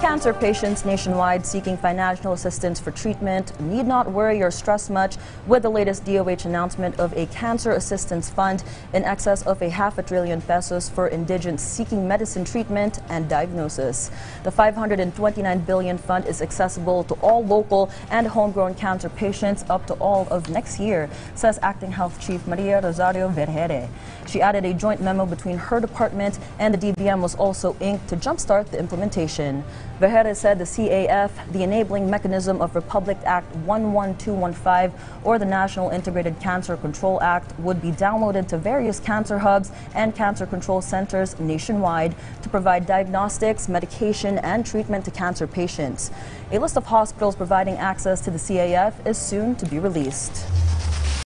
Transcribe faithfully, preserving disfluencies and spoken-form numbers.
Cancer patients nationwide seeking financial assistance for treatment need not worry or stress much with the latest D O H announcement of a cancer assistance fund in excess of a half a trillion pesos for indigents seeking medicine treatment and diagnosis. The five hundred twenty-nine billion fund is accessible to all local and homegrown cancer patients up to all of next year, says Acting Health Chief Maria Rosario Vergeire. She added a joint memo between her department and the D B M was also inked to jumpstart the implementation. Vergeire said the C A F, the enabling mechanism of Republic Act one one two one five or the National Integrated Cancer Control Act, would be downloaded to various cancer hubs and cancer control centers nationwide to provide diagnostics, medication, and treatment to cancer patients. A list of hospitals providing access to the C A F is soon to be released.